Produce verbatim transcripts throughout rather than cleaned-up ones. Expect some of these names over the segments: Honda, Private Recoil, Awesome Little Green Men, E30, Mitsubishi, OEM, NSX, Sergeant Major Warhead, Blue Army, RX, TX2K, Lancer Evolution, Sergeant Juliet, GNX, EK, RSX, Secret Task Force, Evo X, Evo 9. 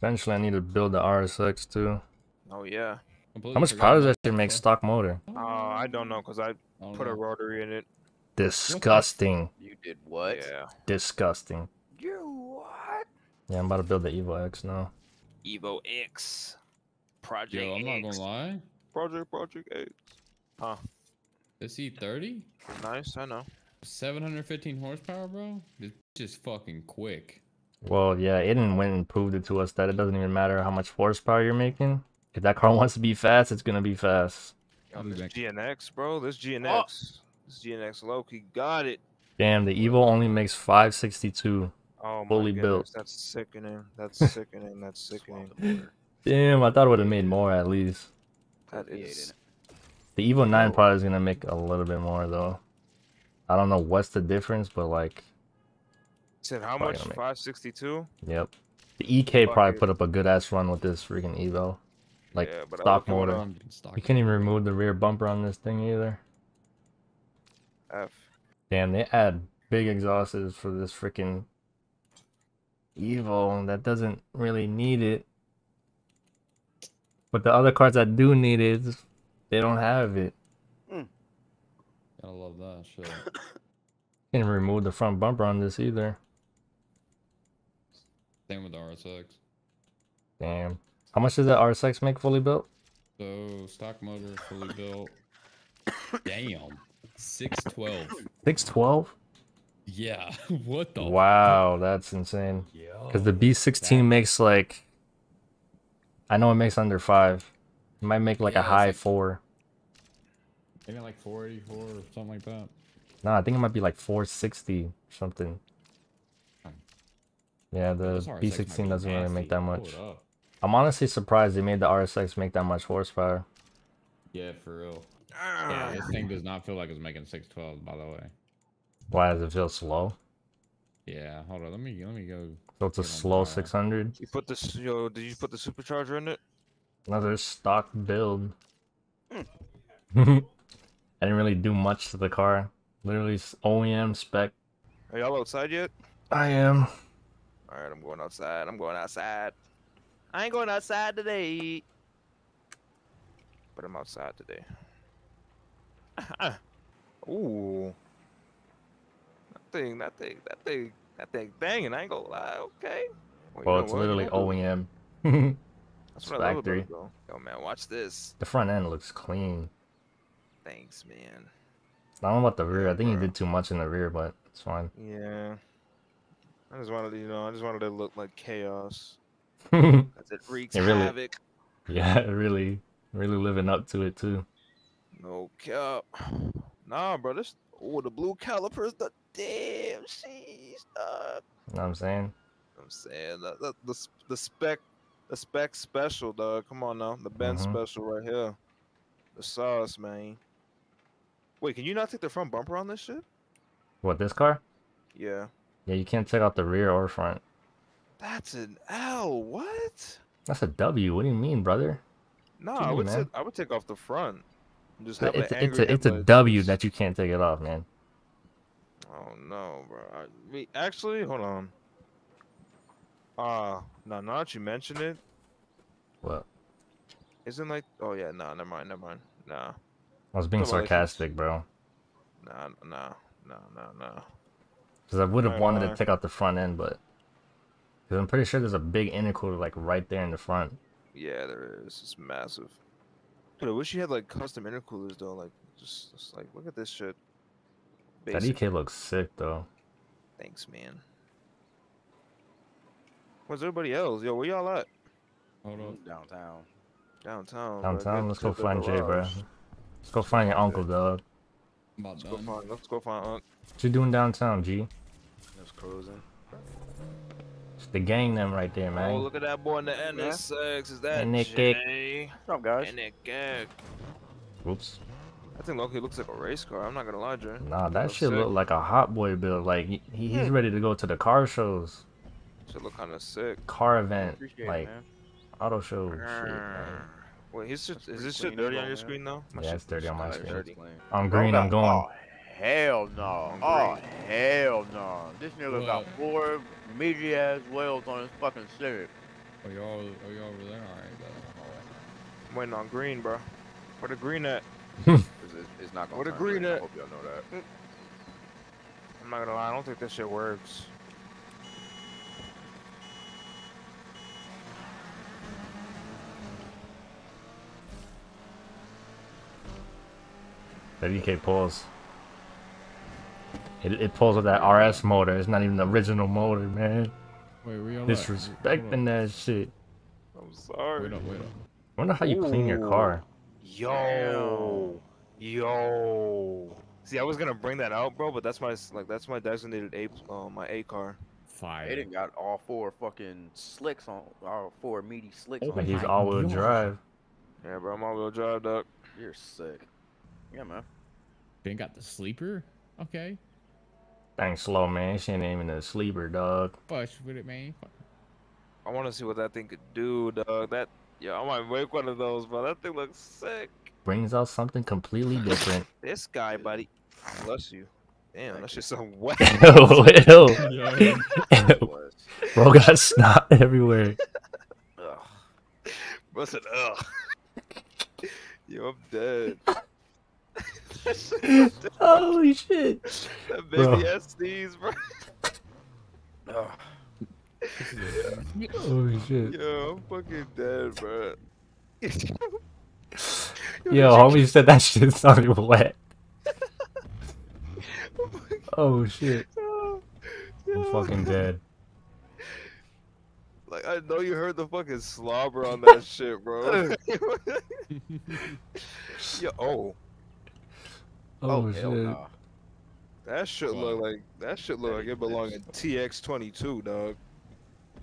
Eventually I need to build the R S X too. Oh yeah. How much power does that shit make stock motor? Oh, uh, I don't know, cause I put a rotary in it. Disgusting. You did what? Yeah. Disgusting. You what? Yeah, I'm about to build the Evo X now. Evo X. Project. Yo, I'm not gonna lie. Project Project X. Huh. This E thirty? Nice, I know. seven hundred fifteen horsepower, bro. It's just fucking quick. Well, yeah, Aiden went and proved it to us that it doesn't even matter how much horsepower you're making. If that car wants to be fast, it's gonna be fast. Yo, this G N X, bro. This G N X. Oh. This G N X Loki got it. Damn, the Evo only makes five sixty-two. Oh my fully goodness. Built. That's sickening. That's sickening. That's sickening. Damn, I thought it would have made more at least. That is. The Evo nine probably is gonna make a little bit more though. I don't know what's the difference, but like. Said how much? five sixty-two. Yep. The E K Fuck probably it. Put up a good ass run with this freaking Evo. Like yeah, stock motor. Stock you can't even remove the rear bumper on this thing either. F. Damn, they add big exhausters for this freaking Evo that doesn't really need it. But the other cars that do need it, they don't have it. Mm. I love that shit. Can't remove the front bumper on this either. Same with the R S X. Damn. How much does that R S X make fully built? So, stock motor fully built. Damn. six twelve. six twelve? Yeah. What the? Wow, fuck? That's insane. Because the B sixteen makes like... I know it makes under five. It might make like yeah, a high like, four. Maybe like four eighty-four or something like that. Nah, I think it might be like four sixty or something. Yeah, the B sixteen doesn't really make that much. I'm honestly surprised they made the R S X make that much horsepower. Yeah, for real. Yeah, this thing does not feel like it's making six twelve, by the way. Why does it feel slow? Yeah, hold on. Let me let me go. So it's a slow six hundred. You put this, yo, did you put the supercharger in it? Another stock build. Mm. I didn't really do much to the car. Literally O E M spec. Are y'all outside yet? I am. All right, I'm going outside. I'm going outside. I ain't going outside today. But I'm outside today. Ooh. That thing, that thing, that thing, that thing banging. I ain't gonna lie, okay? Well, well it's what? Literally O E M. That's what factory. I love about it, yo, man, watch this. The front end looks clean. Thanks, man. I don't know about the rear. I think you did too much in the rear, but it's fine. Yeah. I just wanted to, you know, I just wanted to look like chaos. Cause it wreaks it really, havoc. Yeah, really, really living up to it too. No cap. Nah, bro, this oh the blue calipers, the damn she's uh know what I'm saying? I'm saying the the, the the spec the spec special, dog. Come on now, the Benz mm-hmm. special right here. The sauce, man. Wait, can you not take the front bumper on this shit? What, this car? Yeah. Yeah, you can't take out the rear or front. That's an L. What? That's a W. What do you mean, brother? No, I would say, I would take off the front. Just have it's, an angry it's a it's a W that you can't take it off, man. Oh no, bro. I mean, actually, hold on. Ah, uh, no, now that you mention it. What? Isn't like? Oh yeah, no, nah, never mind, never mind. Nah. I was being sarcastic, bro. Nah, nah, nah, nah, nah. Because I would have wanted to take out the front end, but. Cause I'm pretty sure there's a big intercooler like right there in the front. Yeah, there is. It's massive. Dude, I wish you had like custom intercoolers though. Like, just, just like look at this shit. Basically. That E K looks sick though. Thanks, man. Where's everybody else? Yo, where y'all at? Hold on. Downtown. Downtown. Downtown. Bro. Let's go find Jay, bro. Let's go find your uncle, dog. Let's go find. Let's go find Unc. What you doing downtown, G? Just cruising. The gang them right there, man. Oh, look at that boy in the N S X. Is that N S X? What's up, guys? N S X. Whoops. I think Loki looks like a race car. I'm not gonna lie, Jay. Nah, that shit look like a hot boy build. Like he, he's ready to go to the car shows. Should look kind of sick. Car event, like auto show. Wait, is this shit dirty on your screen though? Yeah, it's dirty on my screen. I'm green. I'm going. Hell no. Oh, hell no. This nigga got four meaty ass whales on his fucking civic. Oh, you all, oh, you over there? All right, bro. All right. I'm waiting on green, bro. Where the green at? it's, it's not gonna. Where the green at? I hope y'all know that. I'm not gonna lie, I don't think this shit works. That E K pulls. It, it pulls with that R S motor. It's not even the original motor, man. Wait, we disrespecting that shit. I'm sorry. Wait up, wait up. I wonder how you Ooh. Clean your car. Yo, yo. See, I was gonna bring that out, bro, but that's my like that's my designated A, uh, my A car. Fire. They didn't got all four fucking slicks on, all four meaty slicks. Oh, on. But he's all-wheel drive. Yeah, bro, I'm all-wheel drive, duck. You're sick. Yeah, man. They got the sleeper. Okay. Dang slow, man. She ain't even a sleeper, dog. Push with it, man. I want to see what that thing could do, dog. That, yeah, I might make one of those, but that thing looks sick. Brings out something completely different. This guy, buddy. Bless you. Damn, that's just some wet. Ew, ew. Ew. Bro got snot everywhere. Ugh. Bro said, ugh. Yo, I'm dead. Holy shit! That baby has sneeze, bro. Oh. Holy shit! Yo, I'm fucking dead, bro. Yo, Yo homie you... said that shit sounded wet. Oh shit! Yo. Yo. I'm fucking dead. Like I know you heard the fucking slobber on that shit, bro. Yo, oh. Oh, oh shit. Nah. That shit look like that shit look like it belong in T X twenty-two, dog.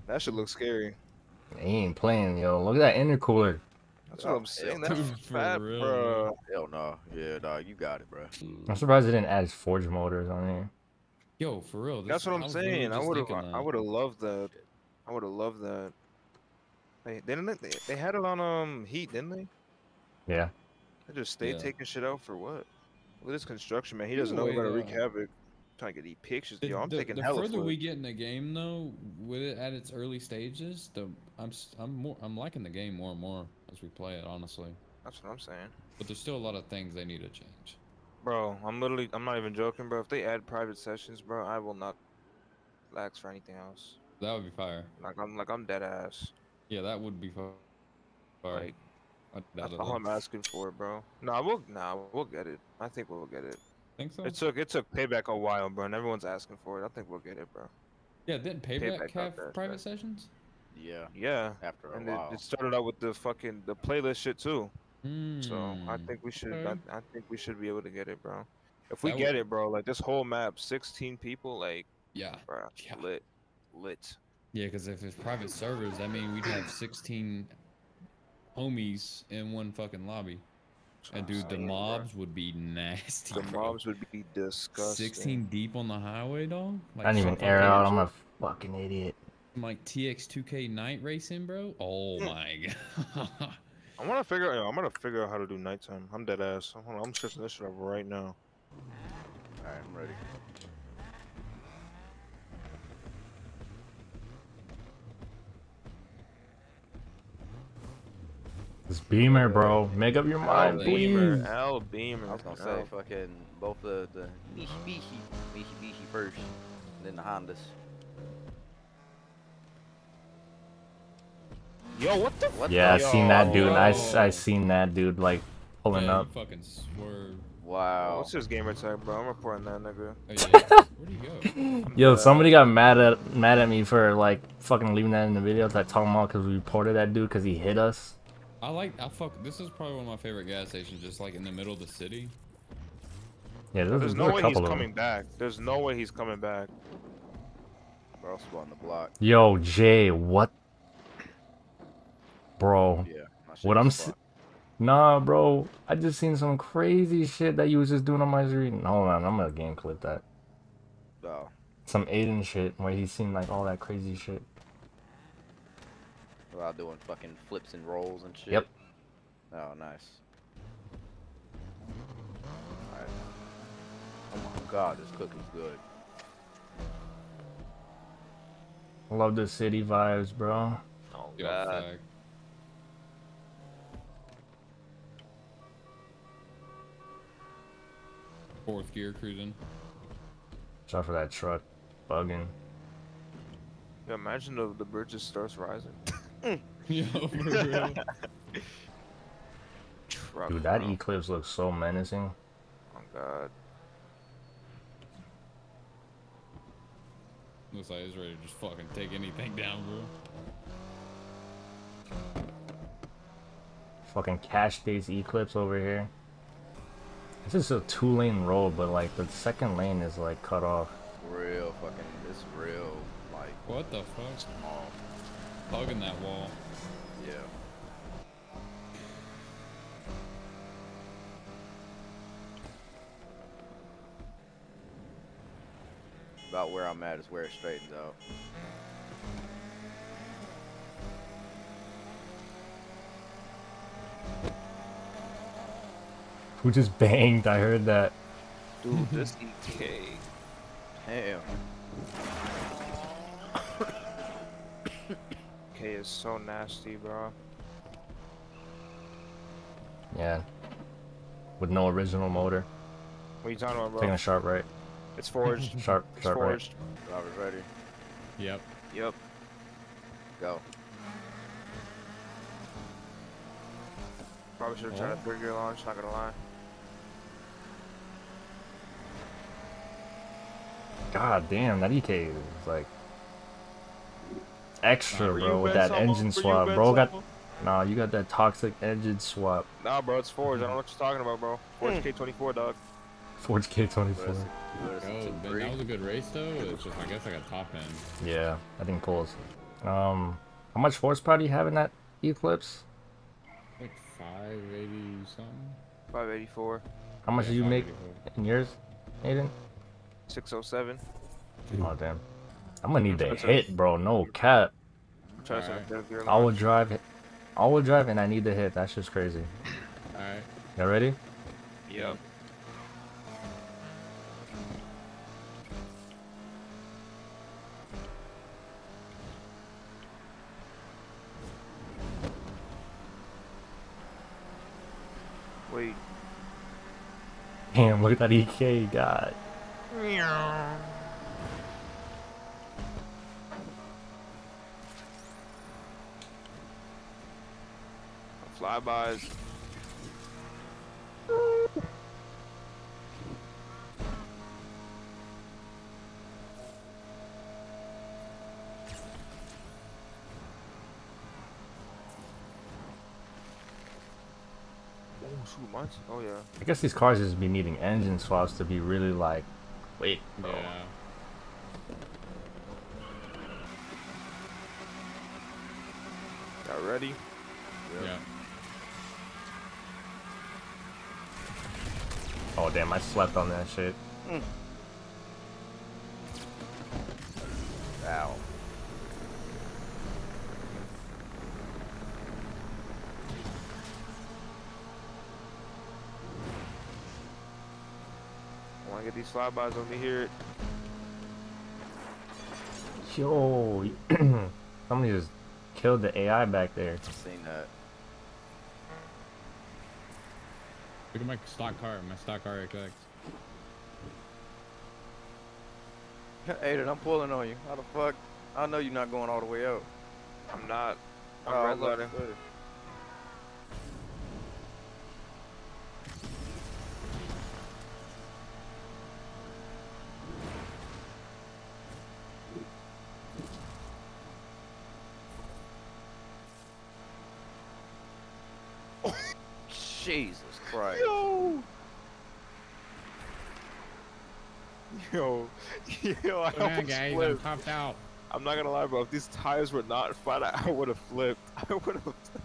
That shit look scary. He ain't playing, yo. Look at that intercooler. That's what I'm saying. That's fat, bro. Hell no. Yeah, dog. You got it, bro. I'm surprised they didn't add forge motors on there. Yo, for real. That's what I'm saying. I would have. I would have loved that. I would have loved that. They didn't. They, they had it on um Heat, didn't they? Yeah. They just stayed yeah. taking shit out for what? Look at this construction, man. He doesn't know we're gonna wreak havoc. I'm trying to get these pictures. Yo, I'm the, taking the hella further foot. We get in the game, though, with it at its early stages, the I'm I'm more I'm liking the game more and more as we play it. Honestly, that's what I'm saying. But there's still a lot of things they need to change. Bro, I'm literally I'm not even joking, bro. If they add private sessions, bro, I will not relax for anything else. That would be fire. Like I'm like I'm dead ass. Yeah, that would be fire. Like, that's all I'm asking for, bro. Nah, we'll nah, we'll get it. I think we'll get it. Think so? It took it took Payback a while, bro, and everyone's asking for it. I think we'll get it, bro. Yeah, didn't Payback, Payback have there, private bro. sessions? Yeah. Yeah. After a and while. It, it started out with the fucking the playlist shit too. Mm. So I think we should okay. I, I think we should be able to get it, bro. If we that get would... it, bro, like this whole map, sixteen people, like yeah, bro, yeah. lit, lit. Yeah, because if it's private servers, I mean we'd have sixteen. Homies in one fucking lobby, and dude, the mobs bro. would be nasty. The bro. mobs would be disgusting. Sixteen deep on the highway, dog. Like, I didn't even air out. I'm a fucking idiot. I'm like T X two K night racing, bro. Oh my god. I want to figure. out, I'm gonna figure out how to do nighttime. I'm dead ass. Hold on, I'm switching this shit up right now. All right, I'm ready. It's Beamer, bro. Make up your mind, Al Beamer. Beamer. Al Beamer. I was gonna say fucking both the, the Mitsubishi, Mitsubishi first, and then the Hondas. Yo, what the? What yeah, the, I seen that dude. I, I seen that dude like pulling yeah, up. Fucking swerve. Wow. What's his gamer tag, bro? I'm reporting that nigga. Oh, yeah. Where'd he go? Yo, somebody got mad at mad at me for like fucking leaving that in the video. Like talking about because we reported that dude because he hit us. I like, I fuck, this is probably one of my favorite gas stations, just like in the middle of the city. Yeah, there's, there's no way he's coming back. There's no way he's coming back. We're also on the block. Yo, Jay, what? Bro. Yeah, what I'm si Nah, bro. I just seen some crazy shit that you was just doing on my screen. Hold on, I'm gonna game clip that. No. Some Aiden shit where he seen like all that crazy shit. Without doing fucking flips and rolls and shit. Yep. Oh, nice. Alright. Oh my god, this cookie's good. Love the city vibes, bro. Oh Yo, flag. Fourth gear cruising. Try for that truck bugging. Yeah, imagine if the bridge just starts rising. Yo, for real. Truck, dude, that bro. Eclipse looks so menacing. Oh god. Looks like it's ready to just fucking take anything down, bro. Fucking cash days Eclipse over here. It's just a two-lane road, but like the second lane is like cut off. Real fucking, it's real like. What the fuck? Small. Bugging that wall. Yeah. About where I'm at is where it straightens out. Who just banged? I heard that. Dude, this E K. Damn. E K is so nasty, bro. Yeah. With no original motor. What are you talking about, bro? Taking a sharp right. It's forged. Sharp, it's sharp forged. Right. Robert, ready? Yep. Yep. Go. Probably should have tried a three-gear launch, not gonna lie. God damn, that E K is like extra, nah, bro. With that engine swap, bro. Got nah, you got that toxic engine swap. Nah, bro, it's forged. I don't know what you're talking about, bro. Forged K twenty-four, dog. Forged K twenty-four. Oh, that was a good race, though. It's just, I guess I got top end. Yeah, I think pulls. Um, how much horsepower do you have in that Eclipse? Like five eighty something. five eighty-four. How much yeah, do you make in yours, Aiden? six oh seven. Oh damn. I'm gonna need that hit, bro. No cap. Right. I will drive. I will drive, and I need the hit. That's just crazy. All right. Y'all ready? Yep. Wait. Damn! Look at that E K, God. Meow. Flybys. Much? Oh yeah. I guess these cars just be needing engine swaps to be really like, wait, bro. Yeah. Got ready? Yep. Yeah. Oh damn! I slept on that shit. Mm. Ow. Get these flybys over here. Yo, somebody just killed the A I back there. I've seen that. Look at my stock car, my stock R X X. Aiden, I'm pulling on you. How the fuck? I know you're not going all the way out. I'm not. I'm oh, redlining. Jesus Christ. Yo! Yo. Yo, I almost on, guys. Flipped. I'm popped out. I'm not gonna lie, bro. If these tires were not flat, I would have flipped. I would have...